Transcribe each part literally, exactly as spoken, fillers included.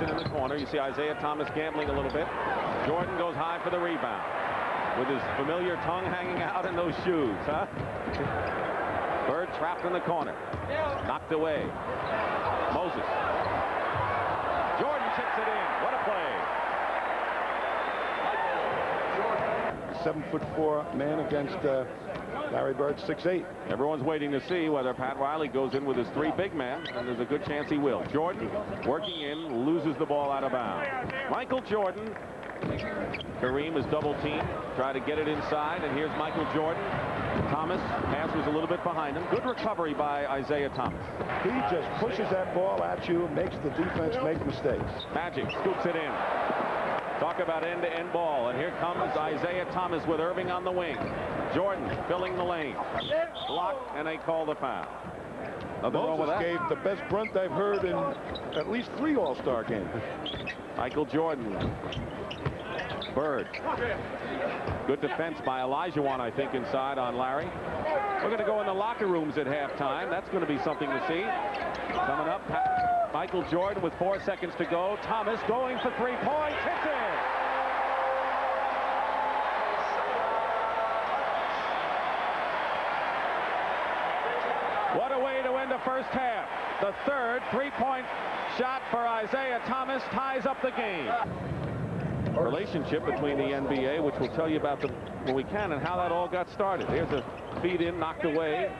Johnson in the corner. You see Isiah Thomas gambling a little bit. Jordan goes high for the rebound with his familiar tongue hanging out in those shoes, huh? Bird trapped in the corner. Knocked away. Moses. Jordan chips it in. What a play. Seven foot four man against uh, Larry Bird, six eight. Everyone's waiting to see whether Pat Riley goes in with his three big men, and there's a good chance he will. Jordan, working in, loses the ball out of bounds. Michael Jordan. Kareem is double teamed, try to get it inside, and here's Michael Jordan. Thomas, pass was a little bit behind him. Good recovery by Isiah Thomas. He just pushes that ball at you, makes the defense make mistakes. Magic scoops it in. Talk about end-to-end ball, and here comes Isiah Thomas with Irving on the wing. Jordan filling the lane. Block, and they call the foul. Now, Moses gave the best brunt I've heard in at least three All-Star games. Michael Jordan. Bird. Good defense by Elijah Wan, I think, inside on Larry. We're going to go in the locker rooms at halftime. That's going to be something to see. Coming up, Pat, Michael Jordan with four seconds to go. Thomas going for three points. Hits it! What a way to end the first half. The third three-point shot for Isiah Thomas ties up the game. Relationship between the N B A, which we'll tell you about the, when we can, and how that all got started. Here's a feed in, knocked away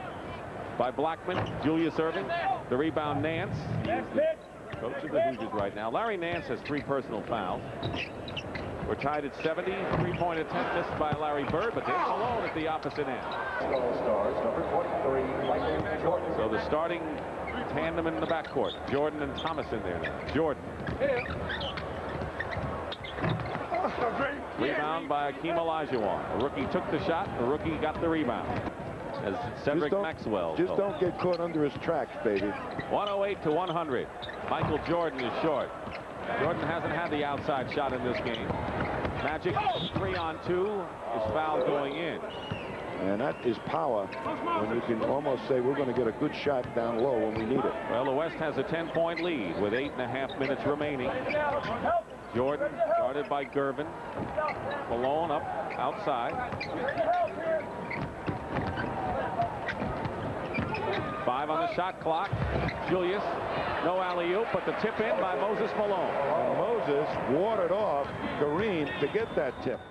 by Blackman. Julius Erving, the rebound, Nance. Coach of the Hoosiers right now. Larry Nance has three personal fouls. We're tied at seventy. Three-point attempt missed by Larry Bird, but they're alone at the opposite end. So the starting tandem in the backcourt. Jordan and Thomas in there now. Jordan. Rebound by Akeem Olajuwon. The rookie took the shot. The rookie got the rebound. As Cedric Maxwell. Just don't get caught under his tracks, baby. one oh eight to one hundred. Michael Jordan is short. Jordan hasn't had the outside shot in this game. Magic three on two. His foul going in. And that is power when you can almost say we're going to get a good shot down low when we need it. Well, the West has a ten-point lead with eight and a half minutes remaining. Jordan guarded by Gervin. Malone up outside. Five on the shot clock. Julius, no alley-oop, but the tip in by Moses Malone. Moses warded off Kareem to get that tip.